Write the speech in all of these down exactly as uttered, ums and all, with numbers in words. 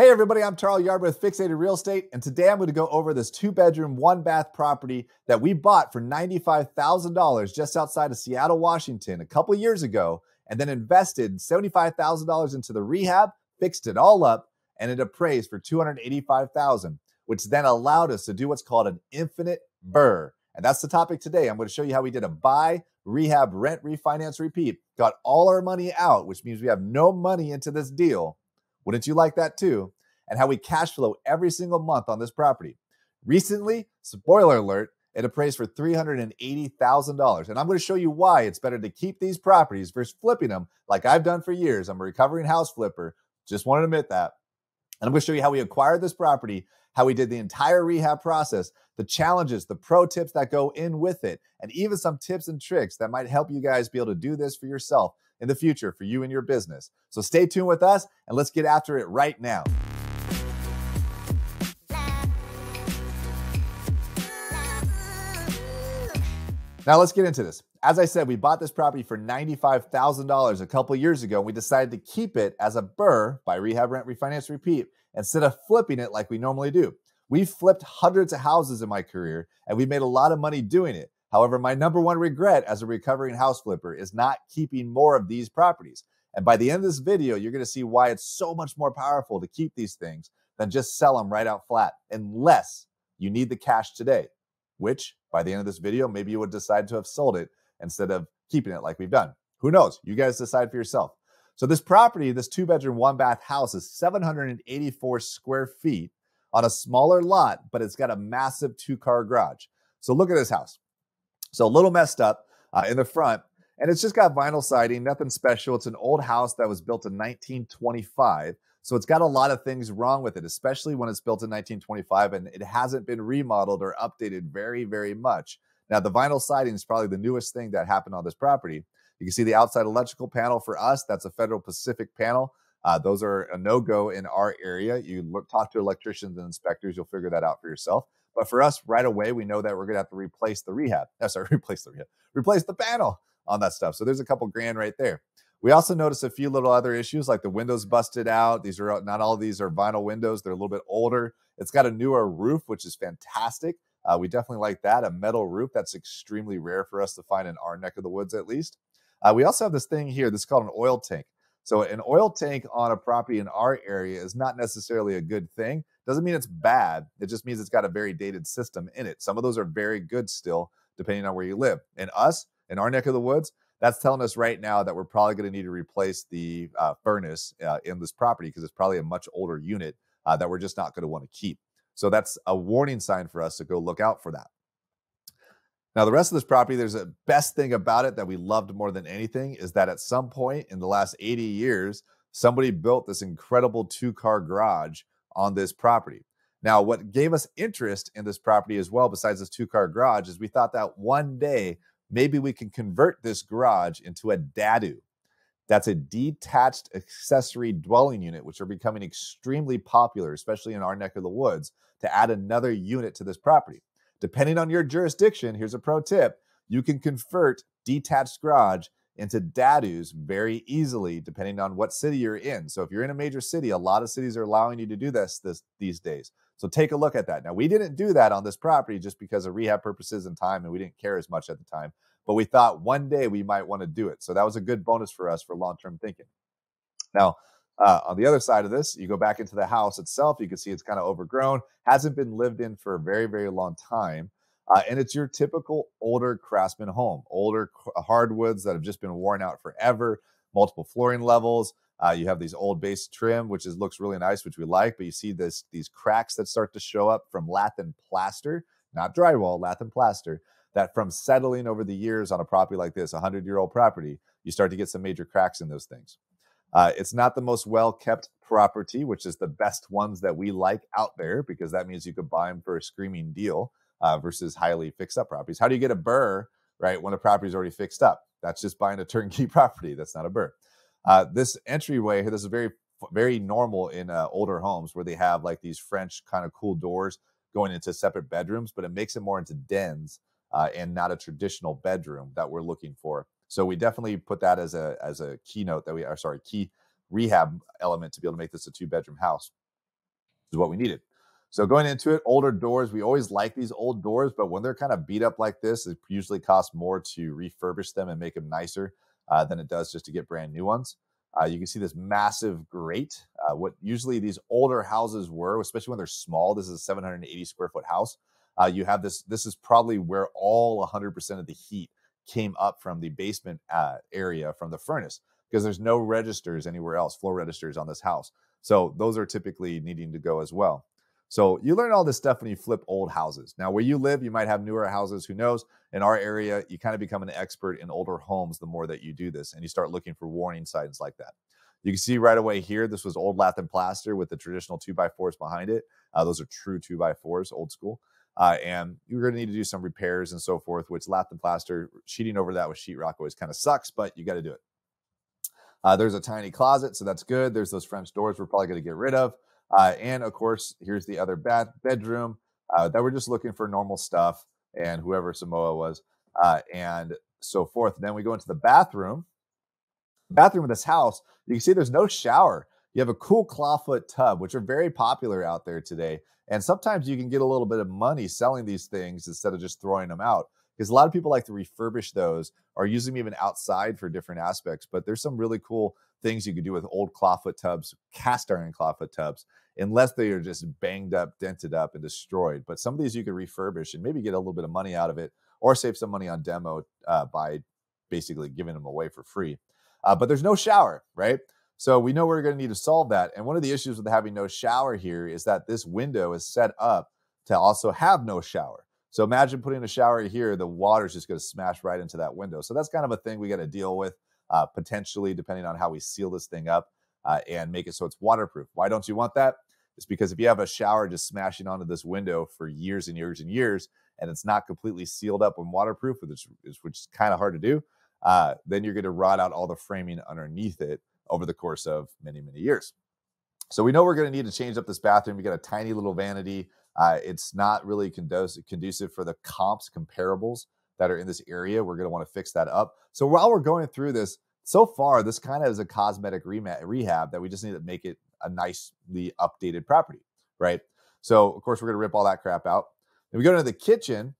Hey everybody, I'm Tarl Yarber with Fixated Real Estate, and today I'm going to go over this two-bedroom, one-bath property that we bought for ninety-five thousand dollars just outside of Seattle, Washington a couple years ago, and then invested seventy-five thousand dollars into the rehab, fixed it all up, and it appraised for two hundred eighty-five thousand dollars, which then allowed us to do what's called an infinite B R R R R. And that's the topic today. I'm going to show you how we did a buy, rehab, rent, refinance, repeat, got all our money out, which means we have no money into this deal. Wouldn't you like that too? And how we cash flow every single month on this property. Recently, spoiler alert, it appraised for three hundred eighty thousand dollars. And I'm going to show you why it's better to keep these properties versus flipping them like I've done for years. I'm a recovering house flipper. Just want to admit that. And I'm going to show you how we acquired this property, how we did the entire rehab process, the challenges, the pro tips that go in with it, and even some tips and tricks that might help you guys be able to do this for yourself in the future for you and your business. So stay tuned with us and let's get after it right now. Now let's get into this. As I said, we bought this property for ninety-five thousand dollars a couple years ago, and we decided to keep it as a B R R R R, buy, rehab, rent, refinance, repeat, instead of flipping it like we normally do. We've flipped hundreds of houses in my career, and we've made a lot of money doing it. However, my number one regret as a recovering house flipper is not keeping more of these properties. And by the end of this video, you're going to see why it's so much more powerful to keep these things than just sell them right out flat, unless you need the cash today, which by the end of this video, maybe you would decide to have sold it instead of keeping it like we've done. Who knows? You guys decide for yourself. So this property, this two bedroom, one bath house is seven hundred eighty-four square feet on a smaller lot, but it's got a massive two car garage. So look at this house. So a little messed up uh, in the front, and it's just got vinyl siding, nothing special. It's an old house that was built in nineteen twenty-five. So it's got a lot of things wrong with it, especially when it's built in nineteen twenty-five and it hasn't been remodeled or updated very, very much. Now the vinyl siding is probably the newest thing that happened on this property. You can see the outside electrical panel for us. That's a Federal Pacific panel. Uh, those are a no-go in our area. You look, talk to electricians and inspectors, you'll figure that out for yourself. But for us, right away, we know that we're going to have to replace the rehab. No, sorry, replace the rehab. Replace the panel on that stuff. So there's a couple grand right there. We also noticed a few little other issues, like the windows busted out. These are not all of these are vinyl windows. They're a little bit older. It's got a newer roof, which is fantastic. Uh, we definitely like that. A metal roof. That's extremely rare for us to find in our neck of the woods, at least. Uh, we also have this thing here. This is called an oil tank. So an oil tank on a property in our area is not necessarily a good thing. Doesn't mean it's bad. It just means it's got a very dated system in it. Some of those are very good still, depending on where you live. And us, in our neck of the woods, that's telling us right now that we're probably going to need to replace the uh, furnace uh, in this property because it's probably a much older unit uh, that we're just not going to want to keep. So that's a warning sign for us to go look out for that. Now, the rest of this property, there's a best thing about it that we loved more than anything is that at some point in the last eighty years, somebody built this incredible two-car garage on this property. Now, what gave us interest in this property as well, besides this two-car garage, is we thought that one day, maybe we can convert this garage into a D A D U. That's a detached accessory dwelling unit, which are becoming extremely popular, especially in our neck of the woods, to add another unit to this property. Depending on your jurisdiction, here's a pro tip, you can convert detached garage into D A D Us very easily, depending on what city you're in. So if you're in a major city, a lot of cities are allowing you to do this, this these days. So take a look at that. Now, we didn't do that on this property just because of rehab purposes and time, and we didn't care as much at the time, but we thought one day we might want to do it. So that was a good bonus for us for long-term thinking. Now, Uh, on the other side of this, you go back into the house itself. You can see it's kind of overgrown, hasn't been lived in for a very, very long time. Uh, and it's your typical older craftsman home, older hardwoods that have just been worn out forever, multiple flooring levels. Uh, you have these old base trim, which is, looks really nice, which we like. But you see this, these cracks that start to show up from lath and plaster, not drywall, lath and plaster, that from settling over the years on a property like this, a hundred-year-old property, you start to get some major cracks in those things. Uh, it's not the most well-kept property, which is the best ones that we like out there, because that means you could buy them for a screaming deal uh, versus highly fixed-up properties. How do you get a B R R R R, right, when a property's already fixed up? That's just buying a turnkey property. That's not a B R R R R. Uh, this entryway here, this is very, very normal in uh, older homes where they have like these French kind of cool doors going into separate bedrooms, but it makes it more into dens uh, and not a traditional bedroom that we're looking for. So we definitely put that as a as a keynote that we are sorry key rehab element to be able to make this a two bedroom house. is what we needed. So going into it, older doors, we always like these old doors, but when they're kind of beat up like this, it usually costs more to refurbish them and make them nicer uh, than it does just to get brand new ones. Uh, you can see this massive grate. Uh, what usually these older houses were, especially when they're small, this is a seven hundred eighty square foot house. Uh, you have this, this is probably where all one hundred percent of the heat came up from the basement uh, area from the furnace, because there's no registers anywhere else, flow registers on this house. So those are typically needing to go as well. So you learn all this stuff when you flip old houses. Now, where you live, you might have newer houses, who knows? In our area, you kind of become an expert in older homes the more that you do this, and you start looking for warning signs like that. You can see right away here, this was old lath and plaster with the traditional two by fours behind it. Uh, those are true two by fours, old school. Uh, and you're gonna need to do some repairs and so forth, which lath and plaster, sheeting over that with sheetrock always kind of sucks, but you gotta do it. Uh, there's a tiny closet, so that's good. There's those French doors we're probably gonna get rid of. Uh, and of course, here's the other bath bedroom uh, that we're just looking for normal stuff, and whoever Samoa was uh, and so forth. Then we go into the bathroom. Bathroom of this house, you can see there's no shower. You have a cool clawfoot tub, which are very popular out there today. And sometimes you can get a little bit of money selling these things instead of just throwing them out, because a lot of people like to refurbish those or use them even outside for different aspects. But there's some really cool things you could do with old clawfoot tubs, cast iron clawfoot tubs, unless they are just banged up, dented up, and destroyed. But some of these you could refurbish and maybe get a little bit of money out of it, or save some money on demo uh, by basically giving them away for free. Uh, but there's no shower, right? So we know we're going to need to solve that. And one of the issues with having no shower here is that this window is set up to also have no shower. So imagine putting a shower here, the water is just going to smash right into that window. So that's kind of a thing we got to deal with. Uh, potentially, depending on how we seal this thing up uh, and make it so it's waterproof. Why don't you want that? It's because if you have a shower just smashing onto this window for years and years and years, and it's not completely sealed up and waterproof, which is, which is kind of hard to do, uh, then you're going to rot out all the framing underneath it over the course of many, many years. So we know we're going to need to change up this bathroom. You got a tiny little vanity. Uh, it's not really conducive, conducive for the comps, comparables that are in this area. We're going to want to fix that up. So while we're going through this, so far, this kind of is a cosmetic rehab that we just need to make it a nicely updated property, right? So of course, we're going to rip all that crap out. Then we go into the kitchen,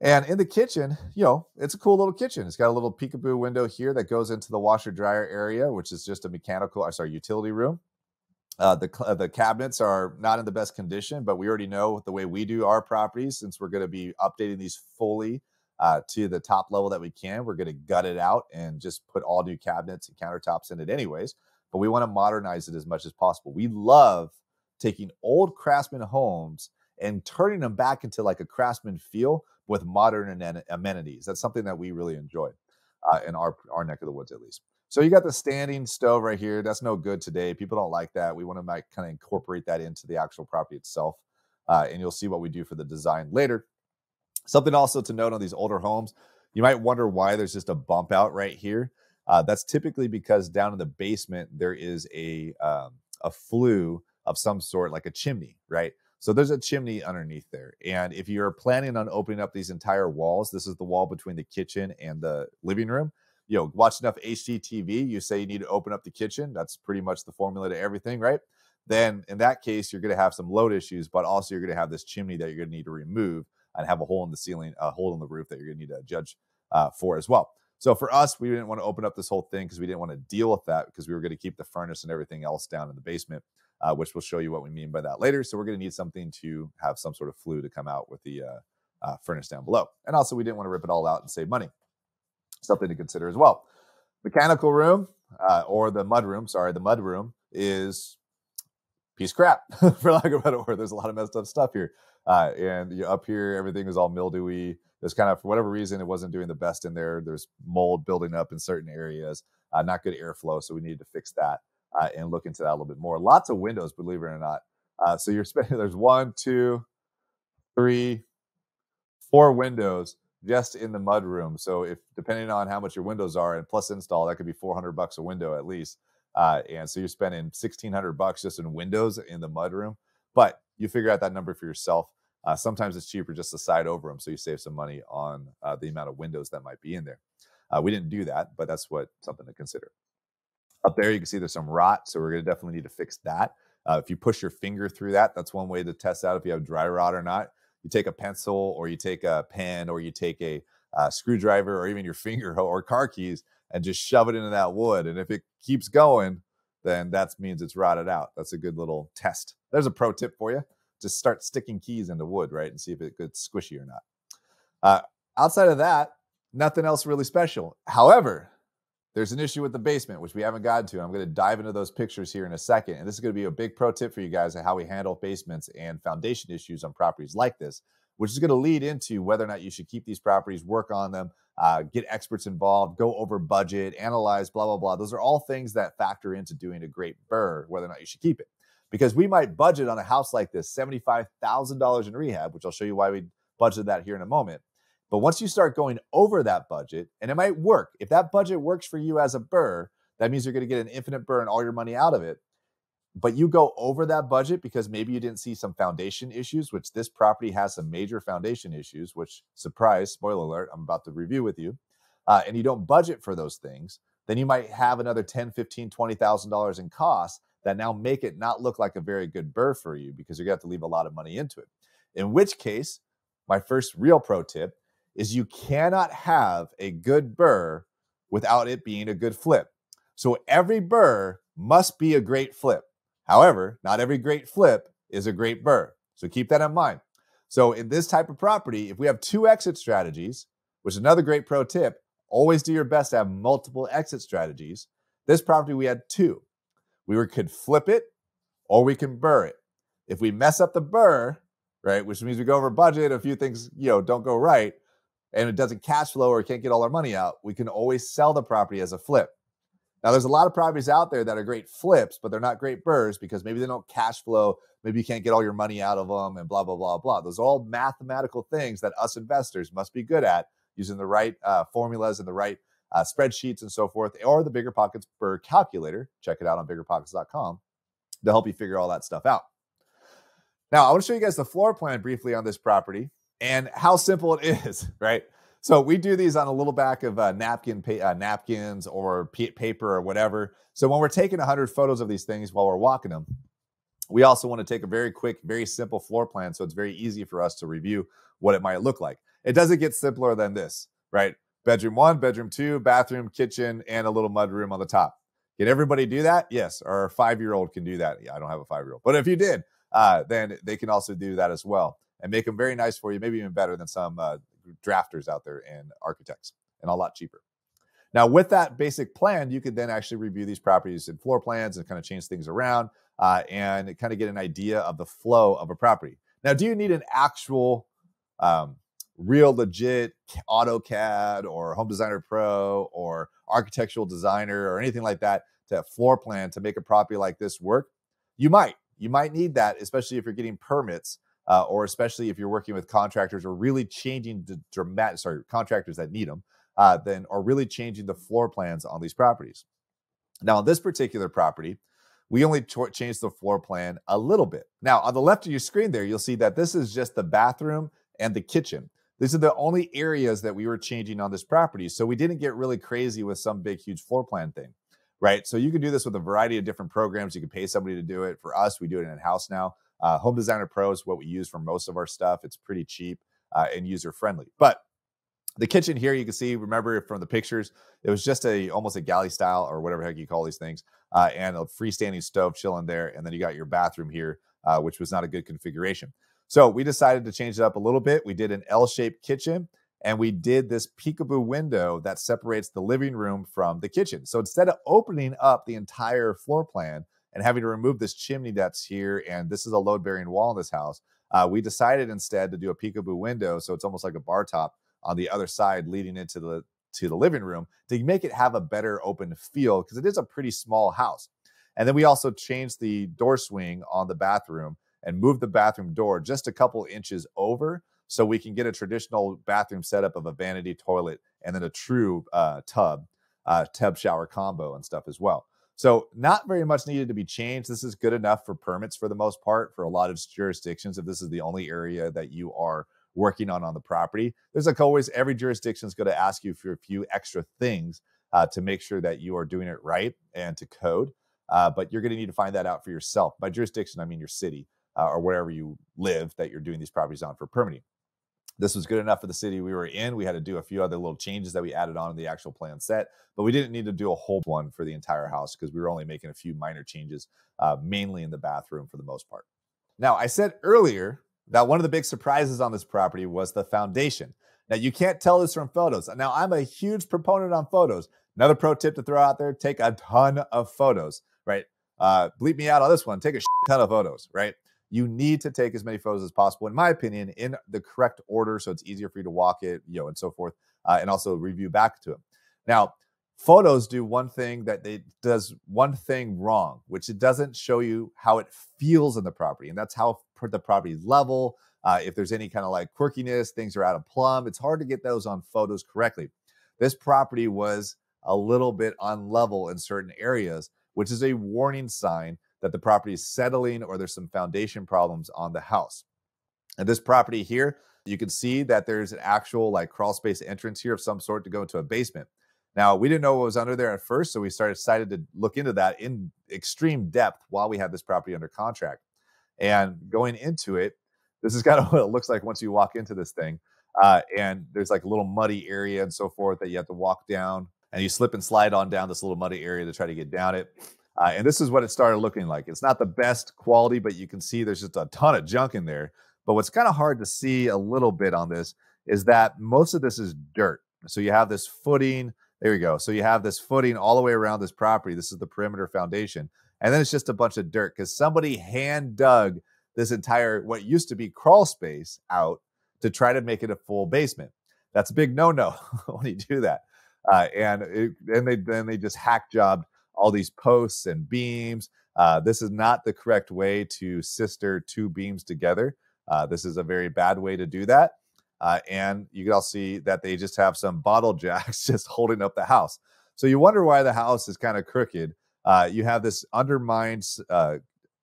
and in the kitchen, you know, it's a cool little kitchen. It's got a little peekaboo window here that goes into the washer dryer area, which is just a mechanical, I'm sorry, utility room. Uh, the, uh, the cabinets are not in the best condition, but we already know the way we do our properties, since we're going to be updating these fully Uh, to the top level that we can. We're going to gut it out and just put all new cabinets and countertops in it anyways, but we want to modernize it as much as possible. We love taking old craftsman homes and turning them back into like a craftsman feel with modern amenities. That's something that we really enjoy uh, in our, our neck of the woods, at least. So you got the standing stove right here. That's no good today. People don't like that. We want to like, kind of incorporate that into the actual property itself. Uh, and you'll see what we do for the design later. Something also to note on these older homes, you might wonder why there's just a bump out right here. Uh, that's typically because down in the basement, there is a, um, a flue of some sort, like a chimney, right? So there's a chimney underneath there. And if you're planning on opening up these entire walls, this is the wall between the kitchen and the living room. You know, watch enough H G T V, you say you need to open up the kitchen. That's pretty much the formula to everything, right? Then in that case, you're going to have some load issues, but also you're going to have this chimney that you're going to need to remove, and have a hole in the ceiling, a hole in the roof that you're going to need to judge uh, for as well. So for us, we didn't want to open up this whole thing because we didn't want to deal with that, because we were going to keep the furnace and everything else down in the basement, uh, which we'll show you what we mean by that later. So we're going to need something to have some sort of flue to come out with the uh, uh, furnace down below. And also, we didn't want to rip it all out and save money. Something to consider as well. Mechanical room uh, or the mud room, sorry, the mud room is piece of crap, for lack of a better word. There's a lot of messed up stuff here. Uh, and you know, up here, everything was all mildewy. There's kind of, for whatever reason, it wasn't doing the best in there. There's mold building up in certain areas, uh, not good airflow. So we needed to fix that uh, and look into that a little bit more. Lots of windows, believe it or not. Uh, so you're spending, there's one, two, three, four windows just in the mud room. So if, depending on how much your windows are and plus install, that could be four hundred bucks a window at least. Uh, and so you're spending sixteen hundred bucks just in windows in the mud room, but you figure out that number for yourself. Uh, sometimes it's cheaper just to side over them, so you save some money on uh, the amount of windows that might be in there. Uh, we didn't do that, but that's what something to consider. Up there, you can see there's some rot, so we're going to definitely need to fix that. Uh, if you push your finger through that, that's one way to test out if you have dry rot or not. You take a pencil, or you take a pen, or you take a uh, screwdriver, or even your finger or car keys, and just shove it into that wood. And if it keeps going, then that means it's rotted out. That's a good little test. There's a pro tip for you. Just start sticking keys into wood, right? And see if it gets squishy or not. Uh, outside of that, nothing else really special. However, there's an issue with the basement, which we haven't gotten to. I'm going to dive into those pictures here in a second. And this is going to be a big pro tip for you guys on how we handle basements and foundation issues on properties like this, which is going to lead into whether or not you should keep these properties, work on them, uh, get experts involved, go over budget, analyze, blah, blah, blah. Those are all things that factor into doing a great B R R R R, whether or not you should keep it. Because we might budget on a house like this, seventy-five thousand dollars in rehab, which I'll show you why we budgeted that here in a moment. But once you start going over that budget, and it might work. If that budget works for you as a B R R R R, that means you're going to get an infinite B R R R R and all your money out of it. But you go over that budget because maybe you didn't see some foundation issues, which this property has some major foundation issues, which, surprise, spoiler alert, I'm about to review with you, uh, and you don't budget for those things, then you might have another ten thousand, fifteen thousand, twenty thousand dollars in costs that now make it not look like a very good B R R R R for you, because you're going to have to leave a lot of money into it. In which case, my first real pro tip is you cannot have a good B R R R R without it being a good flip. So every B R R R R must be a great flip. However, not every great flip is a great B R R R R. So keep that in mind. So in this type of property, if we have two exit strategies, which is another great pro tip, always do your best to have multiple exit strategies. This property, we had two. We could flip it, or we can B R R R R it. If we mess up the B R R R R, right, which means we go over budget, a few things, you know, don't go right, and it doesn't cash flow or can't get all our money out, we can always sell the property as a flip. Now, there's a lot of properties out there that are great flips, but they're not great B R R R Rs because maybe they don't cash flow, maybe you can't get all your money out of them, and blah, blah, blah, blah. Those are all mathematical things that us investors must be good at, using the right uh, formulas and the right uh, spreadsheets and so forth, or the BiggerPockets B R R R R calculator. Check it out on bigger pockets dot com to help you figure all that stuff out. Now, I want to show you guys the floor plan briefly on this property and how simple it is, right? So we do these on a little back of uh, napkin, pa uh, napkins or paper or whatever. So when we're taking one hundred photos of these things while we're walking them, we also want to take a very quick, very simple floor plan, so it's very easy for us to review what it might look like. It doesn't get simpler than this, right? Bedroom one, bedroom two, bathroom, kitchen, and a little mudroom on the top. Can everybody do that? Yes, our five-year-old can do that. Yeah, I don't have a five-year-old, but if you did, uh, then they can also do that as well, and make them very nice for you, maybe even better than some uh, drafters out there and architects, and a lot cheaper. Now, with that basic plan, you could then actually review these properties and floor plans and kind of change things around uh, and kind of get an idea of the flow of a property. Now, do you need an actual um, real legit AutoCAD or Home Designer Pro or architectural designer or anything like that to floor plan to make a property like this work? You might. You might need that, especially if you're getting permits. Uh, or especially if you're working with contractors or really changing the dramatic, sorry, contractors that need them, uh, then are really changing the floor plans on these properties. Now, on this particular property, we only changed the floor plan a little bit. Now, on the left of your screen there, you'll see that this is just the bathroom and the kitchen. These are the only areas that we were changing on this property. So we didn't get really crazy with some big, huge floor plan thing, right? So you can do this with a variety of different programs. You can pay somebody to do it. For us, we do it in-house now. Uh, Home Designer Pro is what we use for most of our stuff. It's pretty cheap uh, and user-friendly. But the kitchen here, you can see, remember from the pictures, it was just a almost a galley style or whatever the heck you call these things, uh, and a freestanding stove chilling there. And then you got your bathroom here, uh, which was not a good configuration. So we decided to change it up a little bit. We did an L-shaped kitchen, and we did this peekaboo window that separates the living room from the kitchen. So instead of opening up the entire floor plan and having to remove this chimney that's here, and this is a load-bearing wall in this house, uh, we decided instead to do a peekaboo window, so it's almost like a bar top on the other side leading into the, to the living room to make it have a better open feel, because it is a pretty small house. And then we also changed the door swing on the bathroom and moved the bathroom door just a couple inches over so we can get a traditional bathroom setup of a vanity toilet and then a true uh, tub, uh, tub shower combo and stuff as well. So not very much needed to be changed. This is good enough for permits for the most part, for a lot of jurisdictions, if this is the only area that you are working on on the property. There's like always, every jurisdiction is going to ask you for a few extra things uh, to make sure that you are doing it right and to code. Uh, but you're going to need to find that out for yourself. By jurisdiction, I mean your city uh, or wherever you live that you're doing these properties on for permitting. This was good enough for the city we were in. We had to do a few other little changes that we added on to the actual plan set, but we didn't need to do a whole one for the entire house because we were only making a few minor changes, uh, mainly in the bathroom for the most part. Now, I said earlier that one of the big surprises on this property was the foundation. Now, you can't tell this from photos. Now, I'm a huge proponent on photos. Another pro tip to throw out there, take a ton of photos, right? Uh, bleep me out on this one. Take a ton of photos, right? You need to take as many photos as possible, in my opinion, in the correct order, so it's easier for you to walk it, you know, and so forth, uh, and also review back to them. Now, photos do one thing that they does one thing wrong, which it doesn't show you how it feels in the property, and that's how the property's level. Uh, if there's any kind of like quirkiness, things are out of plumb. It's hard to get those on photos correctly. This property was a little bit unlevel in certain areas, which is a warning sign that the property is settling or there's some foundation problems on the house. And this property here, you can see that there's an actual like crawl space entrance here of some sort to go into a basement. Now, we didn't know what was under there at first, so we started decided to look into that in extreme depth while we had this property under contract. And going into it, this is kind of what it looks like once you walk into this thing. Uh, and there's like a little muddy area and so forth that you have to walk down, and you slip and slide on down this little muddy area to try to get down it. Uh, and this is what it started looking like. It's not the best quality, but you can see there's just a ton of junk in there. But what's kind of hard to see a little bit on this is that most of this is dirt. So you have this footing. There you go. So you have this footing all the way around this property. This is the perimeter foundation. And then it's just a bunch of dirt because somebody hand dug this entire, what used to be crawl space out to try to make it a full basement. That's a big no-no when you do that. Uh, and it, and they, then they just hack jobbed all these posts and beams. Uh, this is not the correct way to sister two beams together. Uh, this is a very bad way to do that. Uh, and you can all see that they just have some bottle jacks just holding up the house. So you wonder why the house is kind of crooked. Uh, you have this undermined uh,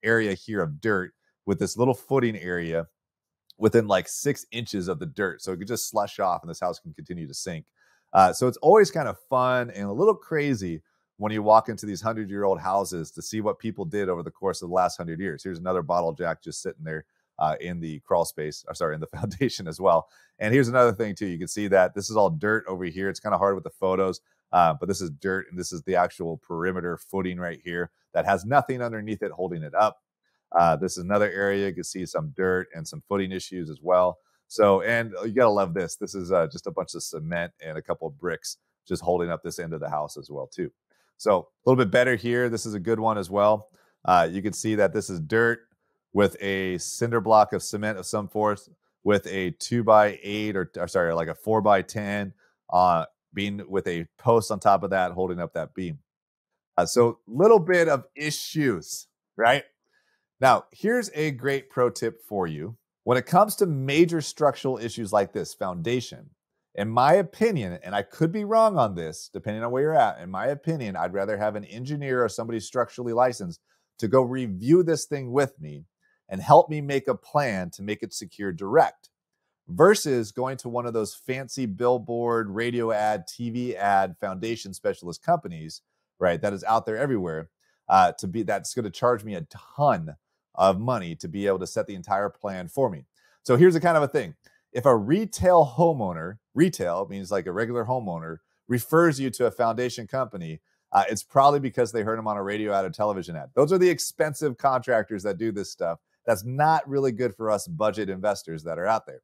area here of dirt with this little footing area within like six inches of the dirt. So it could just slush off and this house can continue to sink. Uh, so it's always kind of fun and a little crazy when you walk into these hundred-year-old houses to see what people did over the course of the last hundred years. Here's another bottle jack just sitting there uh, in the crawl space, or sorry, in the foundation as well. And here's another thing too. You can see that this is all dirt over here. It's kind of hard with the photos, uh, but this is dirt, and this is the actual perimeter footing right here that has nothing underneath it holding it up. Uh, this is another area. You can see some dirt and some footing issues as well. So, and you gotta love this. This is uh, just a bunch of cement and a couple of bricks just holding up this end of the house as well too. So a little bit better here. This is a good one as well. Uh, you can see that this is dirt with a cinder block of cement of some force, with a two by eight or, or sorry, like a four by ten uh, being with a post on top of that holding up that beam. Uh, so little bit of issues, right? Now, here's a great pro tip for you. When it comes to major structural issues like this, foundation, in my opinion, and I could be wrong on this, depending on where you're at, in my opinion, I'd rather have an engineer or somebody structurally licensed to go review this thing with me and help me make a plan to make it secure direct versus going to one of those fancy billboard, radio ad, T V ad, foundation specialist companies, right, that is out there everywhere, uh, to be that's going to charge me a ton of money to be able to set the entire plan for me. So here's the kind of a thing. If a retail homeowner, retail means like a regular homeowner, refers you to a foundation company, uh, it's probably because they heard them on a radio ad or television ad. Those are the expensive contractors that do this stuff. That's not really good for us budget investors that are out there.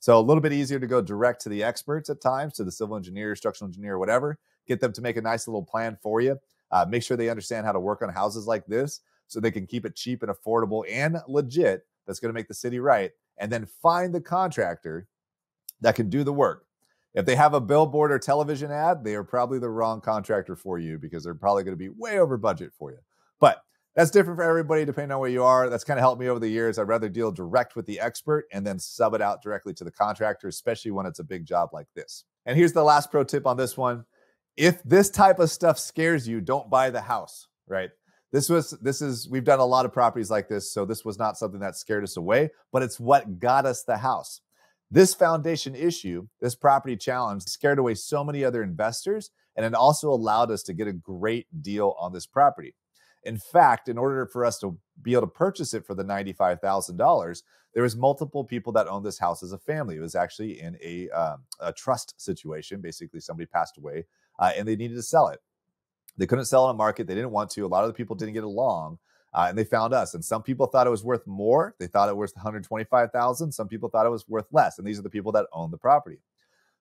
So a little bit easier to go direct to the experts at times, to the civil engineer, structural engineer, whatever, get them to make a nice little plan for you. Uh, make sure they understand how to work on houses like this so they can keep it cheap and affordable and legit. That's going to make the city right. And then find the contractor that can do the work. If they have a billboard or television ad, they are probably the wrong contractor for you because they're probably going to be way over budget for you. But that's different for everybody depending on where you are. That's kind of helped me over the years. I'd rather deal direct with the expert and then sub it out directly to the contractor, especially when it's a big job like this. And here's the last pro tip on this one. If this type of stuff scares you, don't buy the house, right? This was, this is, we've done a lot of properties like this, so this was not something that scared us away, but it's what got us the house. This foundation issue, this property challenge, scared away so many other investors, and it also allowed us to get a great deal on this property. In fact, in order for us to be able to purchase it for the ninety-five thousand dollars, there was multiple people that owned this house as a family. It was actually in a, um, a trust situation. Basically, somebody passed away uh, and they needed to sell it. They couldn't sell it on market. They didn't want to. A lot of the people didn't get along, uh, and they found us. And some people thought it was worth more. They thought it was one hundred twenty-five thousand dollars. Some people thought it was worth less. And these are the people that own the property.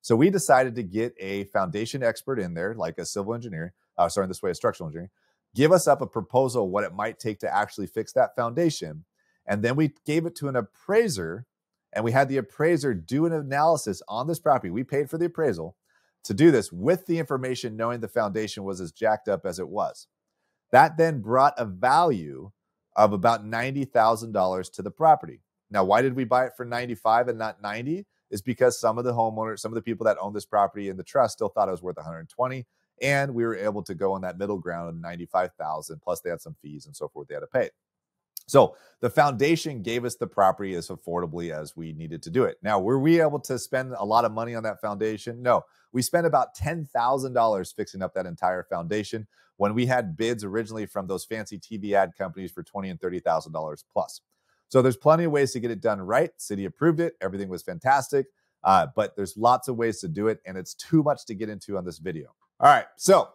So we decided to get a foundation expert in there, like a civil engineer, uh, sorry, this way, a structural engineer, give us up a proposal, what it might take to actually fix that foundation. And then we gave it to an appraiser, and we had the appraiser do an analysis on this property. We paid for the appraisal to do this with the information, knowing the foundation was as jacked up as it was. That then brought a value of about ninety thousand dollars to the property. Now, why did we buy it for ninety-five and not ninety? Is because some of the homeowners, some of the people that own this property in the trust still thought it was worth one hundred twenty, and we were able to go on that middle ground of ninety-five thousand, plus they had some fees and so forth they had to pay. So the foundation gave us the property as affordably as we needed to do it. Now, were we able to spend a lot of money on that foundation? No, we spent about ten thousand dollars fixing up that entire foundation when we had bids originally from those fancy T V ad companies for twenty thousand dollars and thirty thousand dollars plus. So there's plenty of ways to get it done right. City approved it. Everything was fantastic. Uh, but there's lots of ways to do it, and it's too much to get into on this video. All right. So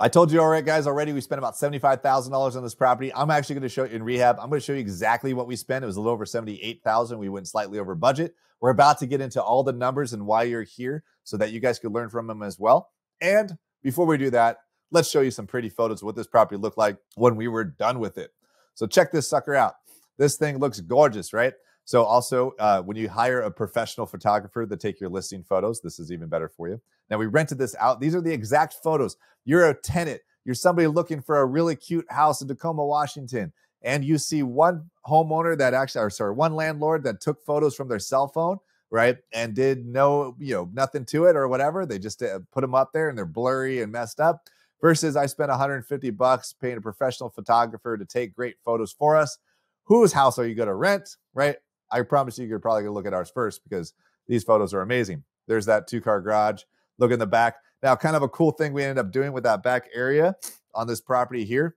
I told you all right, guys, already we spent about seventy-five thousand dollars on this property. I'm actually going to show you in rehab. I'm going to show you exactly what we spent. It was a little over seventy-eight thousand dollars. We went slightly over budget. We're about to get into all the numbers and why you're here so that you guys could learn from them as well. And before we do that, let's show you some pretty photos of what this property looked like when we were done with it. So check this sucker out. This thing looks gorgeous, right? So also, uh, when you hire a professional photographer to take your listing photos, this is even better for you. Now, we rented this out. These are the exact photos. You're a tenant. You're somebody looking for a really cute house in Tacoma, Washington. And you see one homeowner that actually, or sorry, one landlord that took photos from their cell phone, right? And did no, you know, nothing to it or whatever. They just uh, put them up there and they're blurry and messed up. Versus I spent one hundred fifty bucks paying a professional photographer to take great photos for us. Whose house are you going to rent, right? I promise you, you're probably going to look at ours first because these photos are amazing. There's that two-car garage. Look in the back. Now, kind of a cool thing we ended up doing with that back area on this property here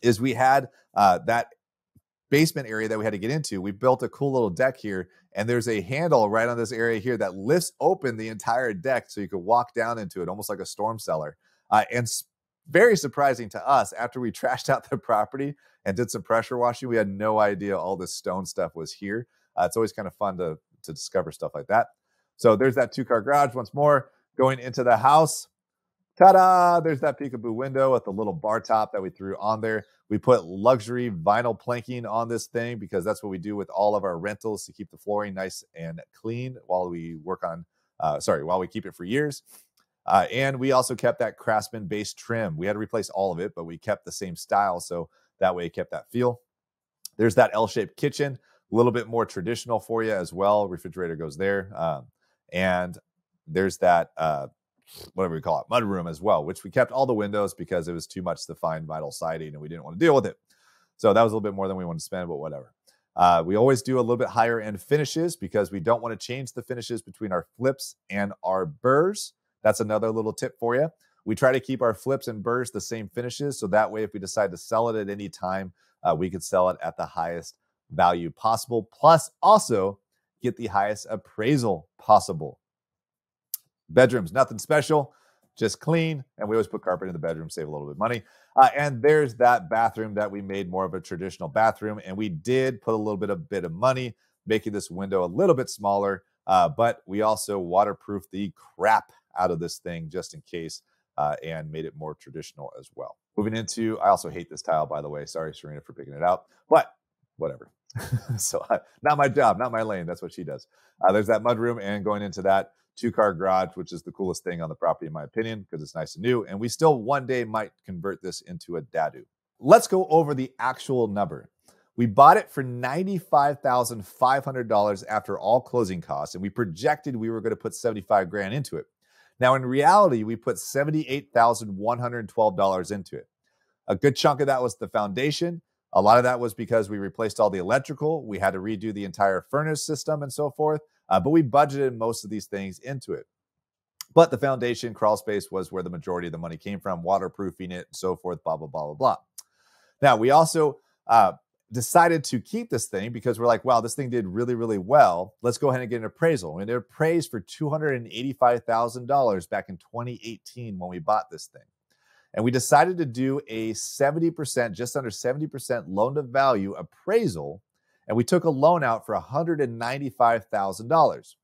is we had uh, that basement area that we had to get into. We built a cool little deck here, and there's a handle right on this area here that lifts open the entire deck so you could walk down into it, almost like a storm cellar. Uh, and very surprising to us, after we trashed out the property and did some pressure washing, we had no idea all this stone stuff was here. Uh, it's always kind of fun to, to discover stuff like that. So there's that two-car garage once more. Going into the house, ta-da! There's that peekaboo window with the little bar top that we threw on there. We put luxury vinyl planking on this thing because that's what we do with all of our rentals to keep the flooring nice and clean while we work on, uh, sorry, while we keep it for years. Uh, and we also kept that Craftsman base trim. We had to replace all of it, but we kept the same style. So that way it kept that feel. There's that L-shaped kitchen, a little bit more traditional for you as well. Refrigerator goes there. Um, and there's that, uh, whatever we call it, mudroom as well, which we kept all the windows because it was too much to find vinyl siding and we didn't want to deal with it. So that was a little bit more than we wanted to spend, but whatever. Uh, we always do a little bit higher end finishes because we don't want to change the finishes between our flips and our burrs. That's another little tip for you. We try to keep our flips and burrs the same finishes. So that way, if we decide to sell it at any time, uh, we could sell it at the highest value possible, plus also get the highest appraisal possible. Bedrooms, nothing special, just clean. And we always put carpet in the bedroom, save a little bit of money. Uh, and there's that bathroom that we made more of a traditional bathroom. And we did put a little bit of bit of money, making this window a little bit smaller. Uh, but we also waterproofed the crap out of this thing just in case uh, and made it more traditional as well. Moving into, I also hate this tile, by the way. Sorry, Serena, for picking it out, but whatever. So uh, not my job, not my lane. That's what she does. Uh, there's that mudroom and going into that two-car garage, which is the coolest thing on the property, in my opinion, because it's nice and new. And we still one day might convert this into a D A D U. Let's go over the actual number. We bought it for ninety-five thousand five hundred dollars after all closing costs, and we projected we were going to put seventy-five grand into it. Now, in reality, we put seventy-eight thousand one hundred twelve dollars into it. A good chunk of that was the foundation. A lot of that was because we replaced all the electrical. We had to redo the entire furnace system and so forth. Uh, but we budgeted most of these things into it. But the foundation, crawl space was where the majority of the money came from, waterproofing it and so forth, blah, blah, blah, blah, blah. Now, we also uh, decided to keep this thing because we're like, wow, this thing did really, really well. Let's go ahead and get an appraisal. And it appraised for two hundred eighty-five thousand dollars back in twenty eighteen when we bought this thing. And we decided to do a seventy percent, just under seventy percent loan to value appraisal. And we took a loan out for one hundred ninety-five thousand dollars.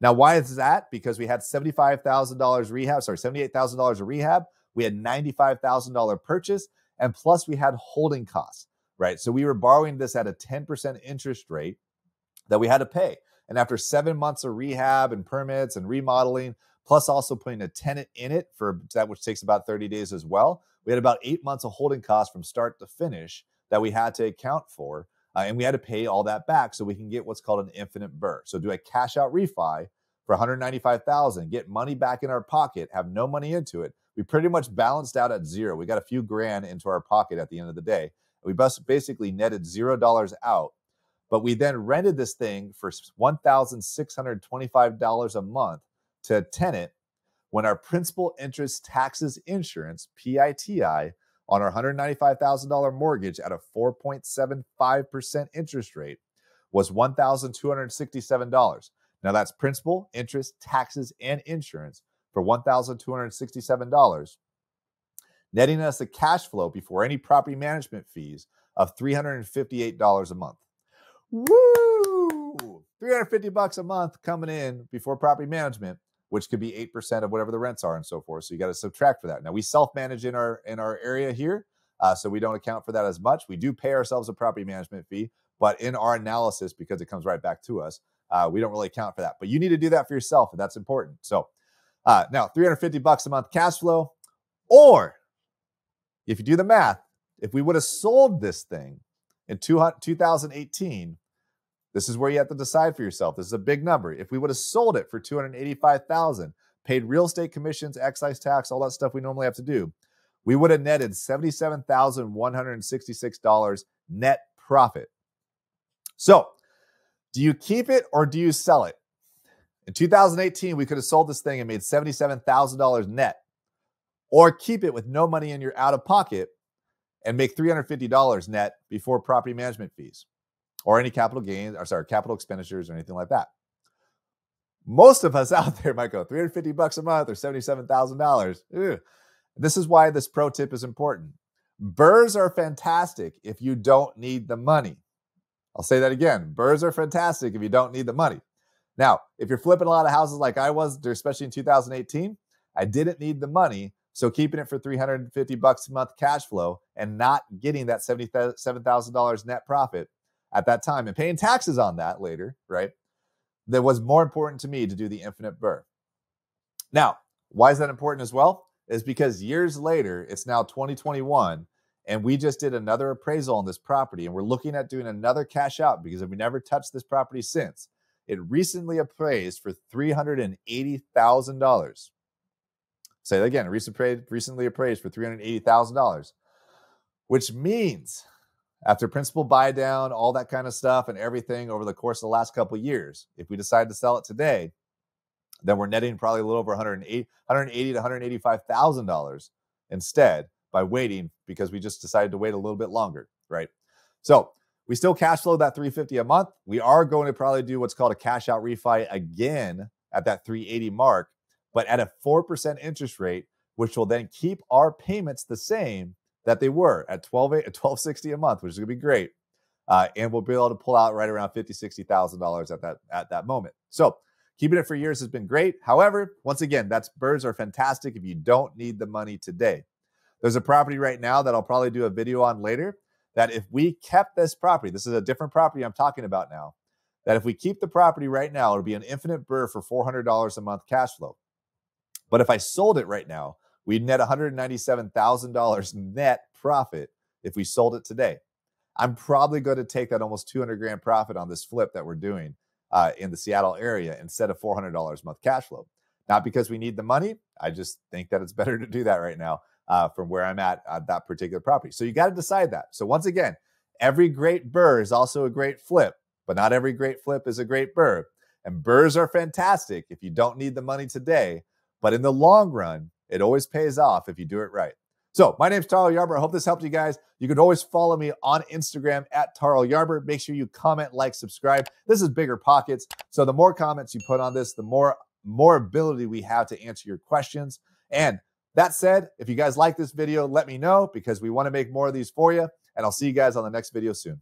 Now, why is that? Because we had seventy-five thousand dollars rehab, sorry, seventy-eight thousand dollars of rehab. We had ninety-five thousand dollars purchase, and plus we had holding costs, right? So we were borrowing this at a ten percent interest rate that we had to pay. And after seven months of rehab and permits and remodeling, plus also putting a tenant in it for that, which takes about thirty days as well, we had about eight months of holding costs from start to finish that we had to account for. Uh, and we had to pay all that back so we can get what's called an infinite B R R R R. So do a cash out refi for one hundred ninety-five thousand dollars, get money back in our pocket, have no money into it. We pretty much balanced out at zero. We got a few grand into our pocket at the end of the day. We basically netted zero dollars out, but we then rented this thing for one thousand six hundred twenty-five dollars a month to a tenant when our principal, interest, taxes, insurance, P I T I, on our one hundred ninety-five thousand dollars mortgage at a four point seven five percent interest rate was one thousand two hundred sixty-seven dollars. Now that's principal, interest, taxes, and insurance for one thousand two hundred sixty-seven dollars, netting us a cash flow before any property management fees of three hundred fifty-eight dollars a month. Woo! three hundred fifty bucks a month coming in before property management, which could be eight percent of whatever the rents are and so forth. So you got to subtract for that. Now, we self-manage in our, in our area here, uh, so we don't account for that as much. We do pay ourselves a property management fee, but in our analysis, because it comes right back to us, uh, we don't really account for that. But you need to do that for yourself, and that's important. So uh, now, three hundred fifty bucks a month cash flow, or if you do the math, if we would have sold this thing in two thousand eighteen, this is where you have to decide for yourself. This is a big number. If we would have sold it for two hundred eighty-five thousand dollars, paid real estate commissions, excise tax, all that stuff we normally have to do, we would have netted seventy-seven thousand one hundred sixty-six dollars net profit. So do you keep it or do you sell it? In two thousand eighteen, we could have sold this thing and made seventy-seven thousand dollars net, or keep it with no money in your out of pocket and make three hundred fifty dollars net before property management fees or any capital gains, or sorry, capital expenditures or anything like that. Most of us out there might go three hundred fifty bucks a month or seventy-seven thousand dollars. This is why this pro tip is important. B R R R Rs are fantastic if you don't need the money. I'll say that again. B R R R Rs are fantastic if you don't need the money. Now, if you're flipping a lot of houses like I was, especially in two thousand eighteen, I didn't need the money. So keeping it for three hundred fifty bucks a month cash flow and not getting that seventy-seven thousand dollars net profit at that time and paying taxes on that later, right? That was more important to me to do the infinite B R R R R. Now, why is that important as well? Is because years later, it's now twenty twenty-one, and we just did another appraisal on this property, and we're looking at doing another cash out because we never touched this property since. It recently appraised for three hundred eighty thousand dollars. Say that again, recently appraised for three hundred eighty thousand dollars, which means after principal buy down, all that kind of stuff and everything over the course of the last couple of years, if we decide to sell it today, then we're netting probably a little over one hundred eighty thousand to one hundred eighty-five thousand dollars instead by waiting, because we just decided to wait a little bit longer, right? So we still cash flow that three hundred fifty dollars a month. We are going to probably do what's called a cash out refi again at that three hundred eighty dollars mark, but at a four percent interest rate, which will then keep our payments the same that they were at twelve sixty a month, which is gonna be great. Uh, and we'll be able to pull out right around fifty thousand, sixty thousand dollars at that, at that moment. So keeping it for years has been great. However, once again, that's B R R R Rs are fantastic if you don't need the money today. There's a property right now that I'll probably do a video on later that if we kept this property, this is a different property I'm talking about now, that if we keep the property right now, it'll be an infinite B R R R R for four hundred dollars a month cash flow. But if I sold it right now, we'd net one hundred ninety-seven thousand dollars net profit if we sold it today. I'm probably going to take that almost two hundred grand profit on this flip that we're doing uh, in the Seattle area instead of four hundred dollars a month cash flow. Not because we need the money. I just think that it's better to do that right now uh, from where I'm at at that particular property. So you got to decide that. So once again, every great B R R R R is also a great flip, but not every great flip is a great B R R R R. And B R R R Rs are fantastic if you don't need the money today, but in the long run, it always pays off if you do it right. So my name's Tarl Yarber. I hope this helped you guys. You can always follow me on Instagram at Tarl Yarber. Make sure you comment, like, subscribe. This is Bigger Pockets. So the more comments you put on this, the more, more ability we have to answer your questions. And that said, if you guys like this video, let me know because we want to make more of these for you. And I'll see you guys on the next video soon.